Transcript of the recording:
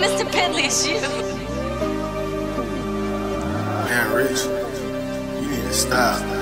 Mr. Bentley, it's you. Man, Rich, you need to stop.